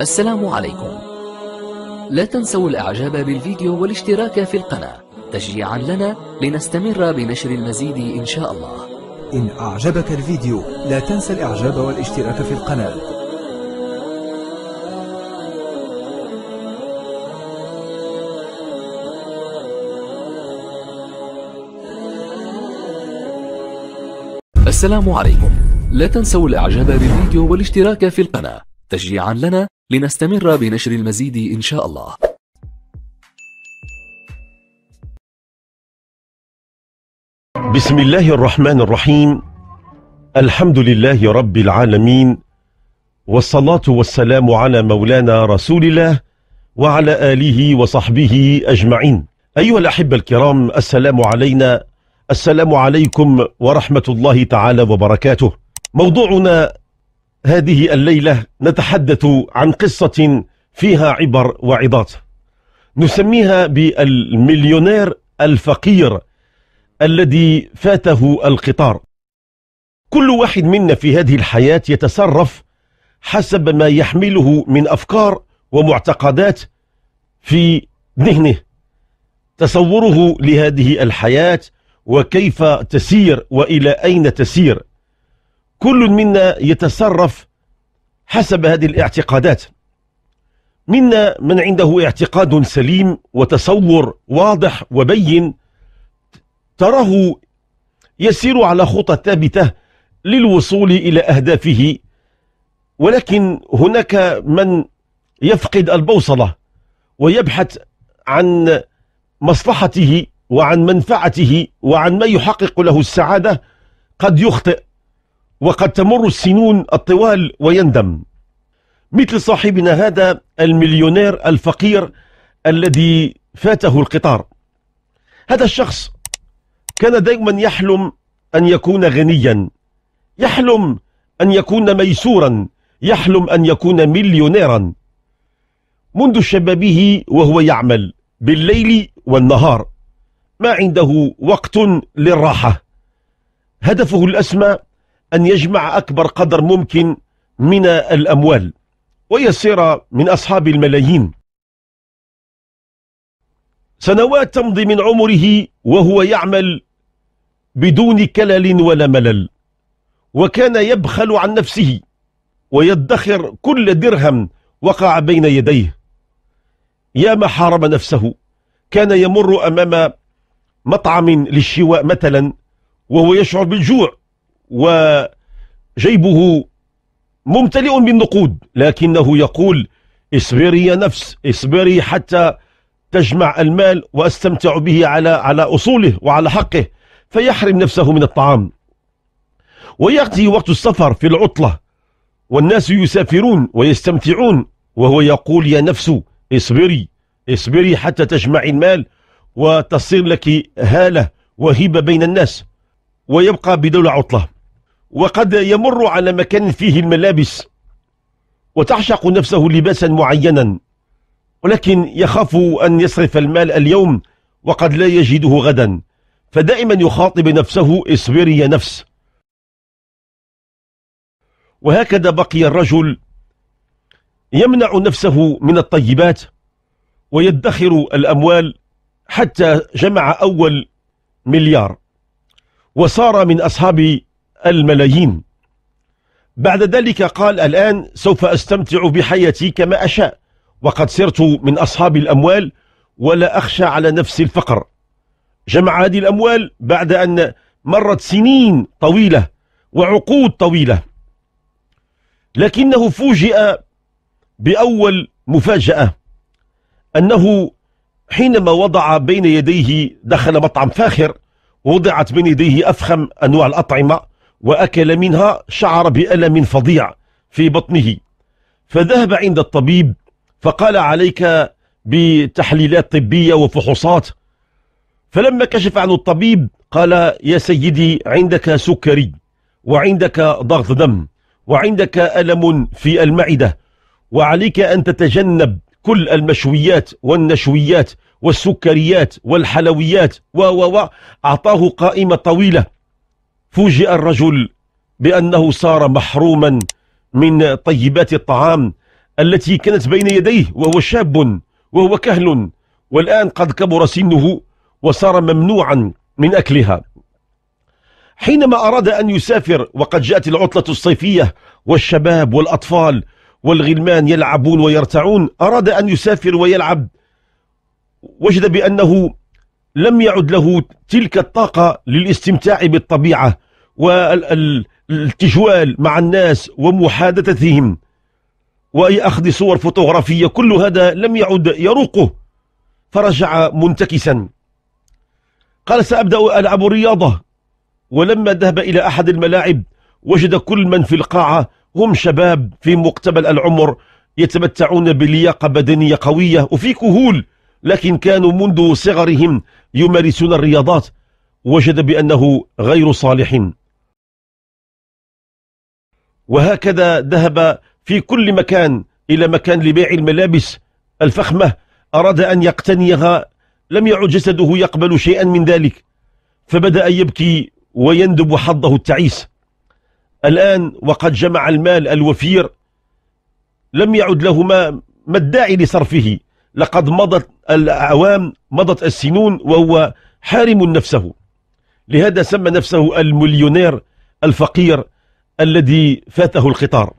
السلام عليكم. لا تنسوا الاعجاب بالفيديو والاشتراك في القناة تشجيعا لنا لنستمر بنشر المزيد ان شاء الله. إن أعجبك الفيديو لا تنسى الإعجاب والاشتراك في القناة. السلام عليكم. لا تنسوا الإعجاب بالفيديو والاشتراك في القناة تشجيعا لنا لنستمر بنشر المزيد إن شاء الله. بسم الله الرحمن الرحيم. الحمد لله رب العالمين، والصلاة والسلام على مولانا رسول الله وعلى آله وصحبه أجمعين. أيها الأحبة الكرام، السلام علينا، السلام عليكم ورحمة الله تعالى وبركاته. موضوعنا هذه الليلة نتحدث عن قصة فيها عبر وعظات، نسميها بالمليونير الفقير الذي فاته القطار. كل واحد منا في هذه الحياة يتصرف حسب ما يحمله من أفكار ومعتقدات في ذهنه، تصوره لهذه الحياة وكيف تسير وإلى أين تسير. كل منا يتصرف حسب هذه الاعتقادات. منا من عنده اعتقاد سليم وتصور واضح وبين، تراه يسير على خطى ثابتة للوصول إلى أهدافه، ولكن هناك من يفقد البوصلة ويبحث عن مصلحته وعن منفعته وعن ما يحقق له السعادة. قد يخطئ وقد تمر السنون الطوال ويندم، مثل صاحبنا هذا المليونير الفقير الذي فاته القطار. هذا الشخص كان دائما يحلم أن يكون غنيا، يحلم أن يكون ميسورا، يحلم أن يكون مليونيرا. منذ شبابه وهو يعمل بالليل والنهار، ما عنده وقت للراحة. هدفه الأسمى أن يجمع أكبر قدر ممكن من الأموال ويصير من أصحاب الملايين. سنوات تمضي من عمره وهو يعمل بدون كلل ولا ملل، وكان يبخل عن نفسه ويدخر كل درهم وقع بين يديه. ياما حارب نفسه. كان يمر أمام مطعم للشواء مثلا وهو يشعر بالجوع وجيبه ممتلئ بالنقود، لكنه يقول: اصبري يا نفس، اصبري حتى تجمع المال واستمتع به على اصوله وعلى حقه. فيحرم نفسه من الطعام. ويأتي وقت السفر في العطلة والناس يسافرون ويستمتعون، وهو يقول: يا نفس اصبري، اصبري حتى تجمع المال وتصير لك هالة وهبة بين الناس. ويبقى بدون عطلة. وقد يمر على مكان فيه الملابس وتعشق نفسه لباسا معينا، ولكن يخاف أن يصرف المال اليوم وقد لا يجده غدا، فدائما يخاطب نفسه: اصبري يا نفس. وهكذا بقي الرجل يمنع نفسه من الطيبات ويدخر الأموال حتى جمع أول مليار وصار من أصحاب الملايين. بعد ذلك قال: الآن سوف أستمتع بحياتي كما أشاء، وقد صرت من أصحاب الأموال ولا أخشى على نفسي الفقر. جمع هذه الأموال بعد أن مرت سنين طويلة وعقود طويلة، لكنه فوجئ بأول مفاجأة، أنه حينما وضع بين يديه، دخل مطعم فاخر وضعت بين يديه أفخم أنواع الأطعمة وأكل منها، شعر بألم فظيع في بطنه. فذهب عند الطبيب فقال: عليك بتحليلات طبية وفحوصات. فلما كشف عنه الطبيب قال: يا سيدي، عندك سكري وعندك ضغط دم وعندك ألم في المعدة، وعليك أن تتجنب كل المشويات والنشويات والسكريات والحلويات و أعطاه قائمة طويلة. فوجئ الرجل بأنه صار محروما من طيبات الطعام التي كانت بين يديه وهو شاب وهو كهل، والآن قد كبر سنه وصار ممنوعا من أكلها. حينما أراد أن يسافر وقد جاءت العطلة الصيفية والشباب والأطفال والغلمان يلعبون ويرتعون، أراد أن يسافر ويلعب، وجد بأنه لم يعد له تلك الطاقة للاستمتاع بالطبيعة والتجوال مع الناس ومحادثتهم وأخذ صور فوتوغرافية، كل هذا لم يعد يروقه، فرجع منتكسا. قال سأبدأ ألعب رياضة، ولما ذهب إلى أحد الملاعب وجد كل من في القاعة هم شباب في مقتبل العمر يتمتعون بلياقة بدنية قوية وفي كهول، لكن كانوا منذ صغرهم يمارسون الرياضات، وجد بأنه غير صالح. وهكذا ذهب في كل مكان إلى مكان لبيع الملابس الفخمة، أراد أن يقتنيها، لم يعد جسده يقبل شيئا من ذلك، فبدأ يبكي ويندب حظه التعيس. الآن وقد جمع المال الوفير لم يعد له ما الداعي لصرفه، لقد مضت الأعوام مضت السنون وهو حارم نفسه. لهذا سمى نفسه المليونير الفقير الذي فاته القطار.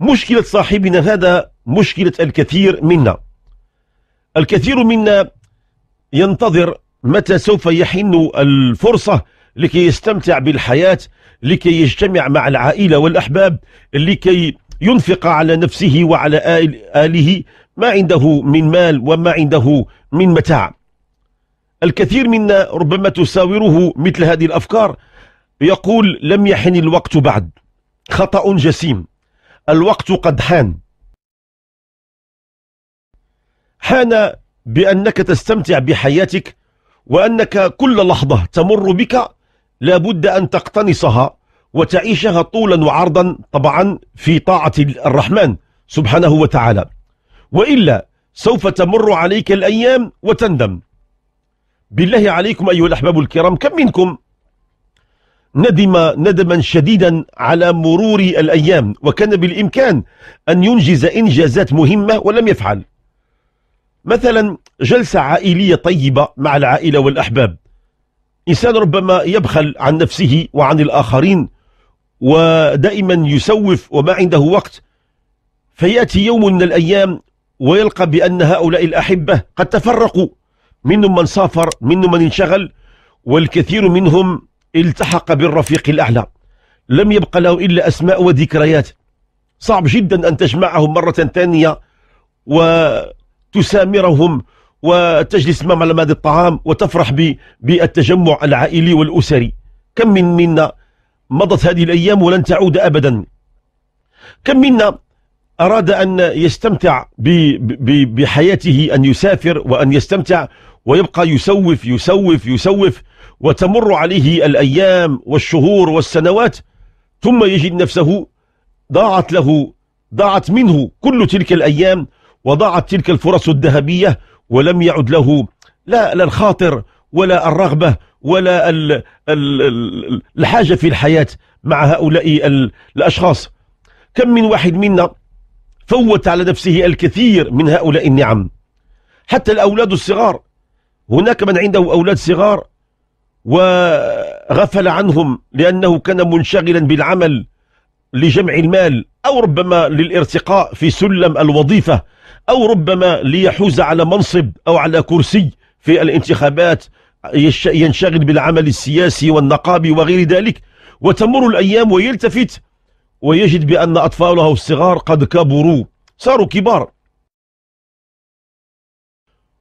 مشكلة صاحبنا هذا مشكلة الكثير منا. الكثير منا ينتظر متى سوف يحن الفرصة لكي يستمتع بالحياة، لكي يجتمع مع العائلة والأحباب، لكي ينفق على نفسه وعلى آله ما عنده من مال وما عنده من متاع. الكثير منا ربما تساوره مثل هذه الأفكار، يقول لم يحن الوقت بعد. خطأ جسيم، الوقت قد حان. حان بأنك تستمتع بحياتك، وأنك كل لحظة تمر بك لابد أن تقتنصها وتعيشها طولا وعرضا، طبعا في طاعة الرحمن سبحانه وتعالى، وإلا سوف تمر عليك الأيام وتندم. بالله عليكم أيها الأحباب الكرام، كم منكم ندم ندما شديدا على مرور الأيام، وكان بالإمكان أن ينجز إنجازات مهمة ولم يفعل؟ مثلا جلسة عائلية طيبة مع العائلة والأحباب، إنسان ربما يبخل عن نفسه وعن الآخرين ودائما يسوف وما عنده وقت، فيأتي يوم من الأيام ويلقى بأن هؤلاء الأحبة قد تفرقوا، منهم من سافر، منهم من انشغل، والكثير منهم التحق بالرفيق الأعلى، لم يبق له إلا أسماء وذكريات. صعب جدا أن تجمعهم مرة ثانية وتسامرهم وتجلس معهم على مائدة الطعام وتفرح بالتجمع العائلي والأسري. كم منا مضت هذه الأيام ولن تعود أبدا. كم منا أراد أن يستمتع بحياته، أن يسافر وأن يستمتع، ويبقى يسوف يسوف يسوف، وتمر عليه الأيام والشهور والسنوات، ثم يجد نفسه ضاعت منه كل تلك الأيام وضاعت تلك الفرص الذهبية، ولم يعد له لا الخاطر ولا الرغبة ولا الحاجة في الحياة مع هؤلاء الأشخاص. كم من واحد منا فوت على نفسه الكثير من هؤلاء النعم، حتى الأولاد الصغار. هناك من عنده أولاد صغار وغفل عنهم لأنه كان منشغلا بالعمل لجمع المال، أو ربما للارتقاء في سلم الوظيفة، أو ربما ليحوز على منصب أو على كرسي في الانتخابات، ينشغل بالعمل السياسي والنقابي وغير ذلك، وتمر الأيام ويلتفت ويجد بأن أطفاله الصغار قد كبروا، صاروا كبار،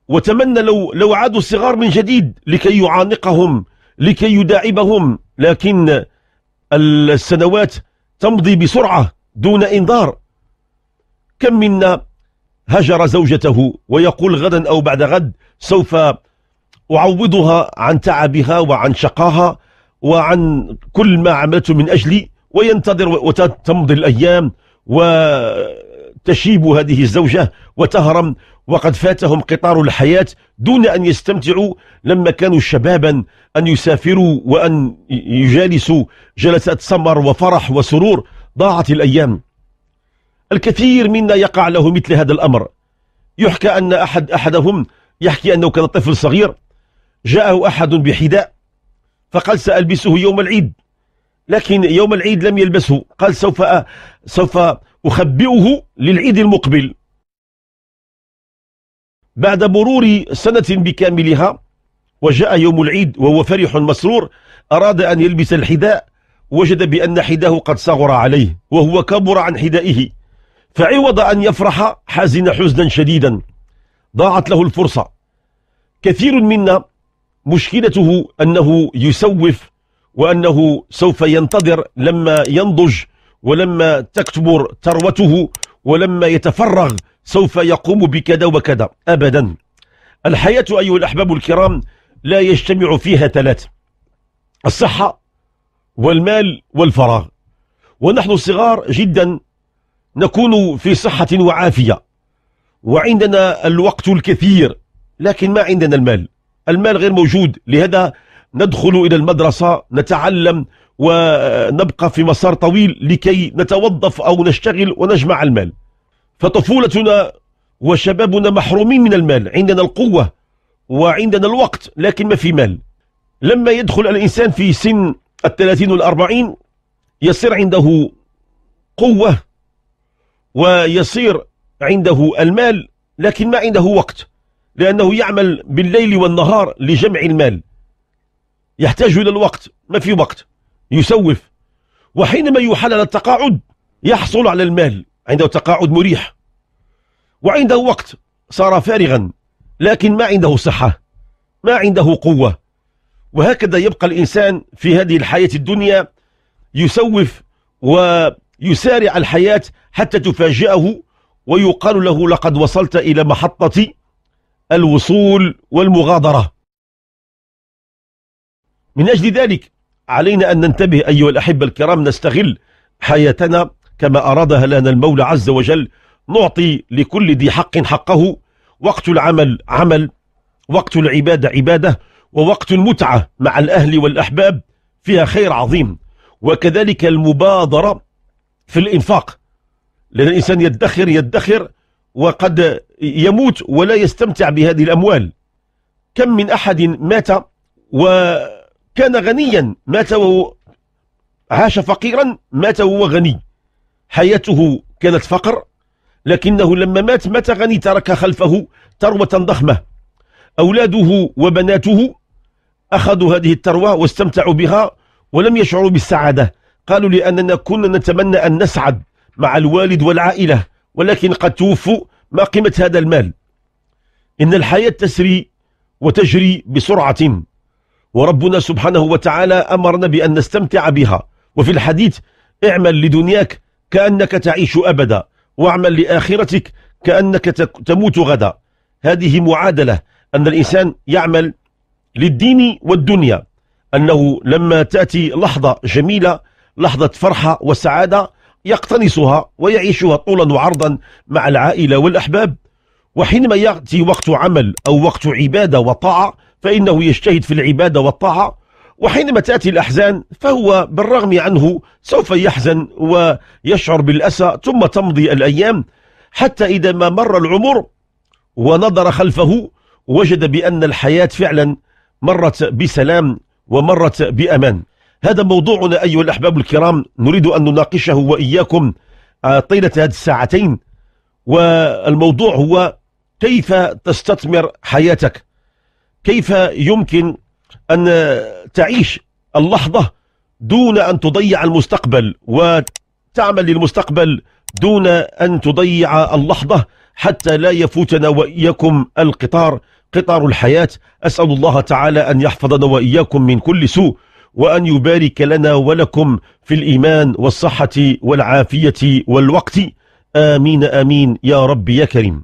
وتمنى لو عادوا الصغار من جديد لكي يعانقهم، لكي يداعبهم، لكن السنوات تمضي بسرعة دون إنذار. كم منا هجر زوجته ويقول غدا أو بعد غد سوف أعوضها عن تعبها وعن شقاها وعن كل ما عملته من أجلي، وينتظر وتمضي الأيام وتشيب هذه الزوجة وتهرم، وقد فاتهم قطار الحياة دون أن يستمتعوا لما كانوا شبابا أن يسافروا وأن يجالسوا جلسات سمر وفرح وسرور. ضاعت الأيام. الكثير منا يقع له مثل هذا الأمر. يحكى أن أحدهم يحكي أنه كان طفل صغير جاءه أحد بحذاء فقال سألبسه يوم العيد، لكن يوم العيد لم يلبسه، قال سوف أخبئه للعيد المقبل. بعد مرور سنة بكاملها وجاء يوم العيد وهو فرح مسرور، أراد أن يلبس الحذاء، وجد بأن حذاه قد صغر عليه وهو كبر عن حذائه، فعوض أن يفرح حزن حزنا شديدا، ضاعت له الفرصة. كثير منا مشكلته أنه يسوف، وأنه سوف ينتظر لما ينضج ولما تكبر ثروته ولما يتفرغ سوف يقوم بكذا وكذا. أبدا، الحياة أيها الأحباب الكرام لا يجتمع فيها ثلاث: الصحة والمال والفراغ. ونحن صغار جدا نكون في صحة وعافية وعندنا الوقت الكثير، لكن ما عندنا المال، المال غير موجود، لهذا ندخل إلى المدرسة نتعلم ونبقى في مسار طويل لكي نتوظف أو نشتغل ونجمع المال. فطفولتنا وشبابنا محرومين من المال، عندنا القوة وعندنا الوقت لكن ما في مال. لما يدخل الإنسان في سن 30 و40 يصير عنده قوة ويصير عنده المال، لكن ما عنده وقت، لأنه يعمل بالليل والنهار لجمع المال، يحتاج إلى الوقت، ما في وقت، يسوف. وحينما يحلل التقاعد يحصل على المال، عنده تقاعد مريح وعنده وقت، صار فارغا، لكن ما عنده صحة، ما عنده قوة. وهكذا يبقى الإنسان في هذه الحياة الدنيا يسوف ويسارع الحياة حتى تفاجئه ويقال له لقد وصلت إلى محطة الوصول والمغادرة. من أجل ذلك علينا أن ننتبه أيها الأحبة الكرام، نستغل حياتنا كما أرادها لنا المولى عز وجل، نعطي لكل ذي حق حقه، وقت العمل عمل، وقت العبادة عبادة، ووقت المتعة مع الأهل والأحباب فيها خير عظيم. وكذلك المبادرة في الإنفاق، لأن الإنسان يدخر وقد يموت ولا يستمتع بهذه الأموال. كم من أحد مات وكان غنيا، مات وهو عاش فقيرا، مات وهو غني، حياته كانت فقر، لكنه لما مات غني، ترك خلفه ثروة ضخمة. أولاده وبناته أخذوا هذه الثروة واستمتعوا بها ولم يشعروا بالسعادة، قالوا لأننا كنا نتمنى أن نسعد مع الوالد والعائلة، ولكن قد توفوا، ما قيمة هذا المال؟ إن الحياة تسري وتجري بسرعة، وربنا سبحانه وتعالى أمرنا بأن نستمتع بها. وفي الحديث: اعمل لدنياك كأنك تعيش أبدا، واعمل لآخرتك كأنك تموت غدا. هذه معادلة، أن الإنسان يعمل للدين والدنيا، أنه لما تأتي لحظة جميلة، لحظة فرحة وسعادة، يقتنصها ويعيشها طولا وعرضا مع العائلة والأحباب. وحينما يأتي وقت عمل أو وقت عبادة وطاعة فإنه يجتهد في العبادة والطاعة. وحينما تأتي الأحزان فهو بالرغم عنه سوف يحزن ويشعر بالأسى، ثم تمضي الأيام حتى إذا ما مر العمر ونظر خلفه وجد بأن الحياة فعلا مرت بسلام ومرت بأمان. هذا موضوعنا أيها الأحباب الكرام، نريد أن نناقشه وإياكم طيلة هذه الساعتين. والموضوع هو: كيف تستثمر حياتك؟ كيف يمكن أن تعيش اللحظة دون أن تضيع المستقبل، وتعمل للمستقبل دون أن تضيع اللحظة، حتى لا يفوتنا وإياكم القطار، قطار الحياة. أسأل الله تعالى أن يحفظنا وإياكم من كل سوء، وأن يبارك لنا ولكم في الإيمان والصحة والعافية والوقت. آمين آمين يا رب يا كريم.